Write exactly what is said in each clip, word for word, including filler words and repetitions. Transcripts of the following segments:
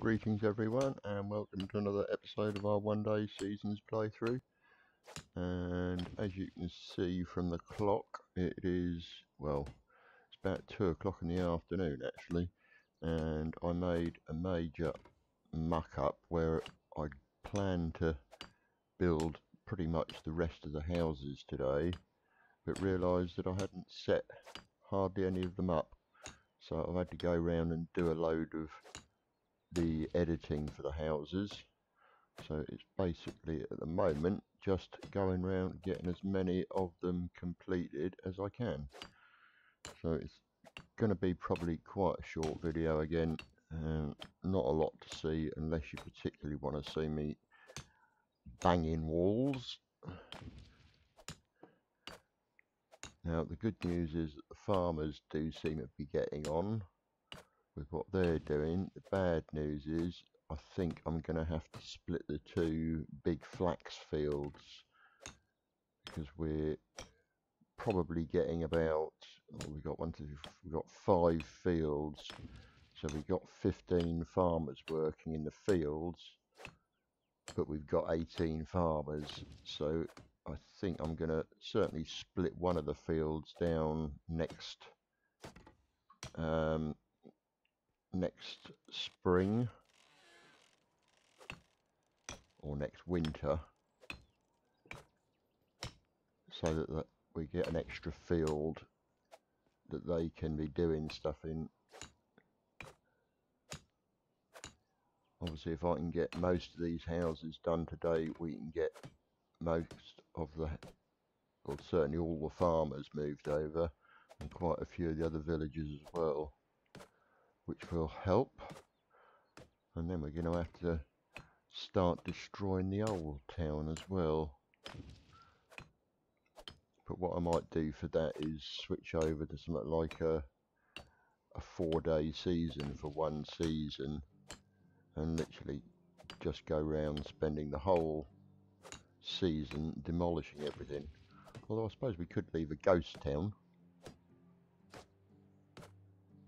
Greetings everyone, and welcome to another episode of our One Day Seasons playthrough. And as you can see from the clock, it is, well, it's about two o'clock in the afternoon actually, and I made a major muck-up where I planned to build pretty much the rest of the houses today, but realised that I hadn't set hardly any of them up, so I've had to go around and do a load of the editing for the houses. So it's basically at the moment just going around getting as many of them completed as I can. So it's going to be probably quite a short video again, um, not a lot to see unless you particularly want to see me banging walls. Now the good news is that the farmers do seem to be getting on with what they're doing. The bad news is I think I'm going to have to split the two big flax fields, because we're probably getting about, oh, we got one, two, we got five fields, so we've got fifteen farmers working in the fields, but we've got eighteen farmers. So I think I'm going to certainly split one of the fields down next. Um, next spring or next winter, so that, that we get an extra field that they can be doing stuff in. Obviously, if I can get most of these houses done today, we can get most of the, or certainly all the farmers moved over, and quite a few of the other villages as well, which will help. And then we're going to have to start destroying the old town as well. But what I might do for that is switch over to something like a, a four day season for one season, and literally just go around spending the whole season demolishing everything. Although I suppose we could leave a ghost town,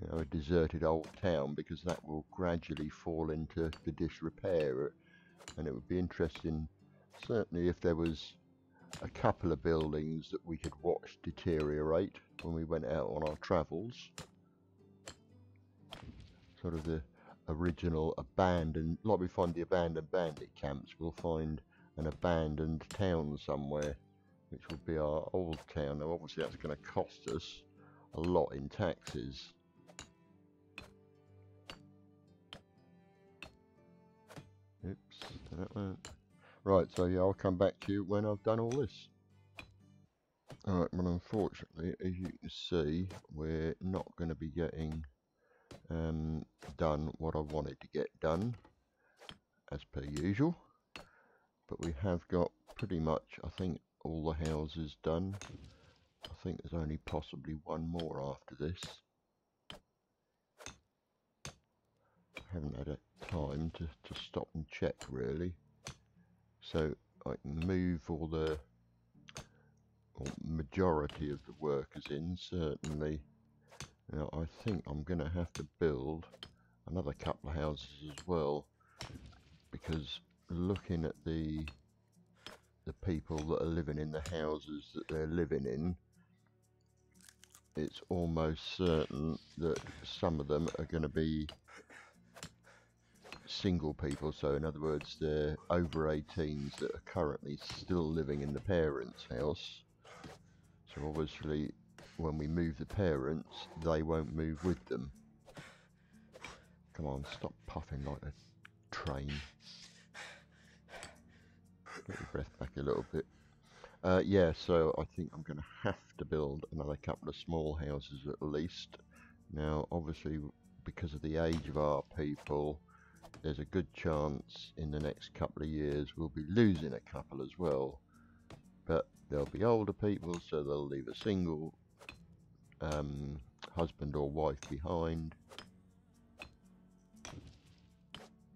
you know, a deserted old town, because that will gradually fall into the disrepair. And it would be interesting, certainly, if there was a couple of buildings that we could watch deteriorate when we went out on our travels, sort of the original abandoned, like we find the abandoned bandit camps, we'll find an abandoned town somewhere, which will be our old town. Now obviously that's going to cost us a lot in taxes. Oops, that went. Right, so yeah, I'll come back to you when I've done all this. Alright, well, unfortunately, as you can see, we're not going to be getting um, done what I wanted to get done, as per usual. But we have got pretty much, I think, all the houses done. I think there's only possibly one more after this. I haven't had a time to, to stop and check really, so I can move all the or majority of the workers in, certainly. Now I think I'm going to have to build another couple of houses as well, because looking at the the people that are living in the houses that they're living in, it's almost certain that some of them are going to be single people, so in other words they're over eighteens that are currently still living in the parents' house. So obviously when we move the parents, they won't move with them. Come on, stop puffing like a train. Get your breath back a little bit. Uh, yeah, so I think I'm going to have to build another couple of small houses at least. Now obviously because of the age of our people, there's a good chance in the next couple of years we'll be losing a couple as well, but there'll be older people, so they'll leave a single um, husband or wife behind.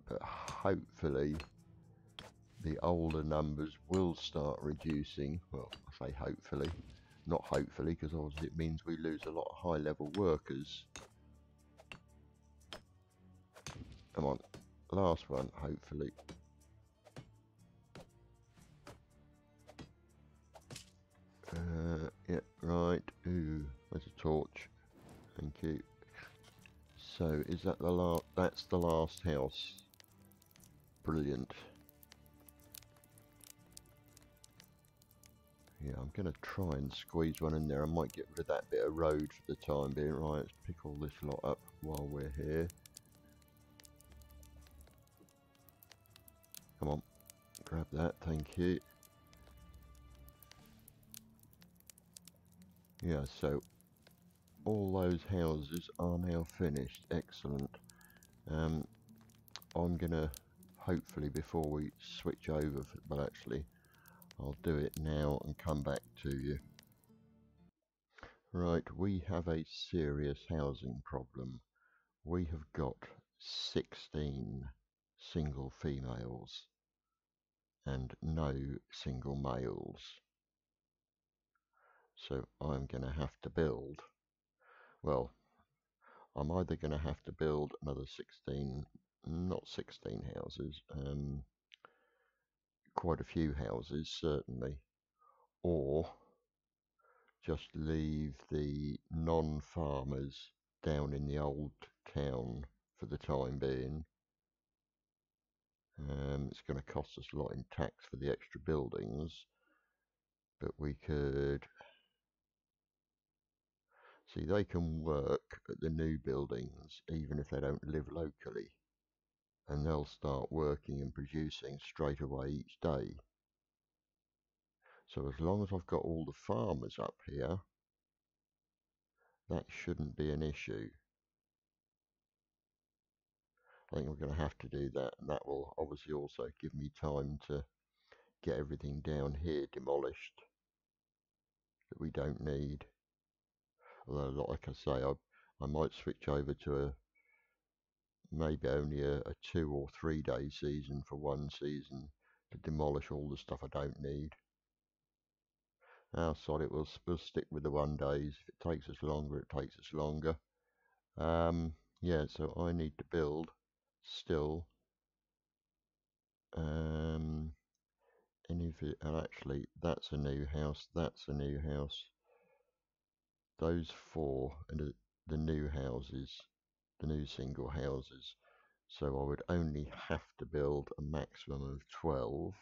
But hopefully the older numbers will start reducing. Well, I say hopefully, not hopefully, because obviously it means we lose a lot of high level workers. Come on, last one, hopefully. Uh, yeah, right. Ooh, there's a torch. Thank you. So, is that the last? That's the last house. Brilliant. Yeah, I'm going to try and squeeze one in there. I might get rid of that bit of road for the time being. Right, let's pick all this lot up while we're here. Come on, grab that, thank you. Yeah, so all those houses are now finished. Excellent. Um, I'm going to, hopefully before we switch over, but actually... I'll do it now and come back to you. Right, we have a serious housing problem. We have got sixteen single females and no single males. So I'm going to have to build, well, I'm either going to have to build another sixteen, not sixteen houses, um, quite a few houses certainly, or just leave the non-farmers down in the old town for the time being. Um, it's going to cost us a lot in tax for the extra buildings, but we could see they can work at the new buildings even if they don't live locally, and they'll start working and producing straight away each day. So as long as I've got all the farmers up here, that shouldn't be an issue. I think we're going to have to do that, and that will obviously also give me time to get everything down here demolished that we don't need. Although, like I say, I, I might switch over to a maybe only a, a two or three day season for one season to demolish all the stuff I don't need. Now, sorry, we'll, we'll stick with the one days. If it takes us longer, it takes us longer. Um, yeah, so I need to build still. Um, and if it, and actually, that's a new house. That's a new house. Those four and the new houses. The new single houses, so I would only have to build a maximum of twelve.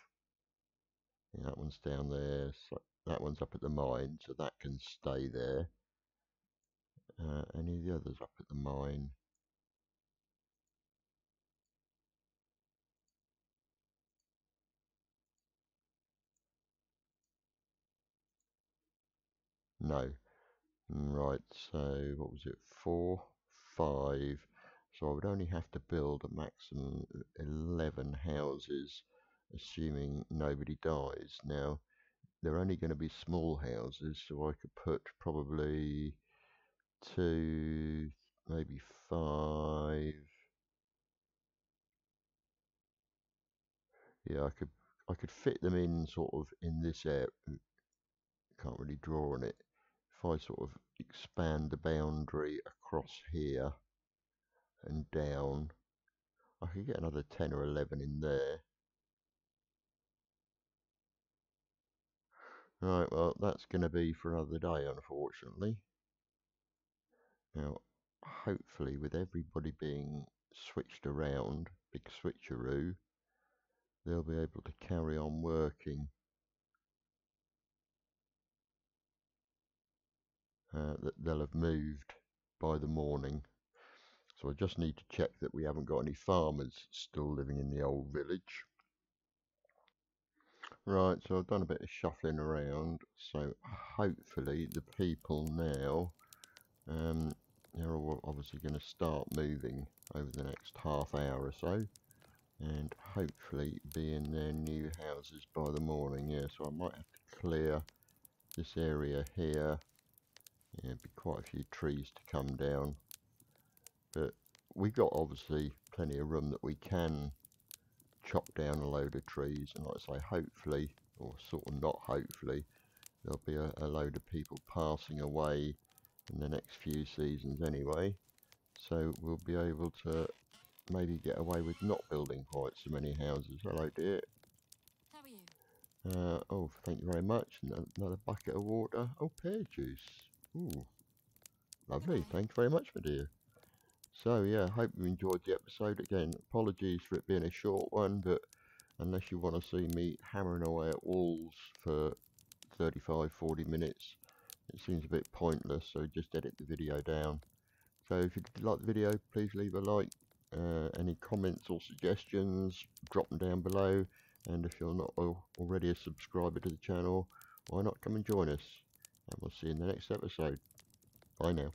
Yeah, that one's down there, so that one's up at the mine, so that can stay there. Uh, any of the others up at the mine? No. Right, so what was it, four? Five, so I would only have to build a maximum of eleven houses, assuming nobody dies. Now, they're only going to be small houses, so I could put probably two, maybe five. Yeah, I could I could fit them in sort of in this area. Can't really draw on it. If I sort of expand the boundary across here and down, I could get another ten or eleven in there. Right, well, that's going to be for another day, unfortunately. Now, hopefully, with everybody being switched around, big switcheroo, they'll be able to carry on working. Uh, that they'll have moved by the morning. So I just need to check that we haven't got any farmers still living in the old village. Right, so I've done a bit of shuffling around, so hopefully the people now, um, they're all obviously going to start moving over the next half hour or so, and hopefully be in their new houses by the morning. Yeah, so I might have to clear this area here. Yeah, it'd be quite a few trees to come down, but we've got obviously plenty of room that we can chop down a load of trees, and like I say, hopefully, or sort of not hopefully, there'll be a, a load of people passing away in the next few seasons anyway, so we'll be able to maybe get away with not building quite so many houses. Hello, dear. How are you? Uh, oh, thank you very much. No, another bucket of water. Oh, pear juice. Ooh, lovely. Thank you very much, my dear. So, yeah, I hope you enjoyed the episode. Again, apologies for it being a short one, but unless you want to see me hammering away at walls for thirty-five, forty minutes, it seems a bit pointless, so just edit the video down. So if you did like the video, please leave a like. Uh, any comments or suggestions, drop them down below. And if you're not al already a subscriber to the channel, why not come and join us? And we'll see you in the next episode. Bye now.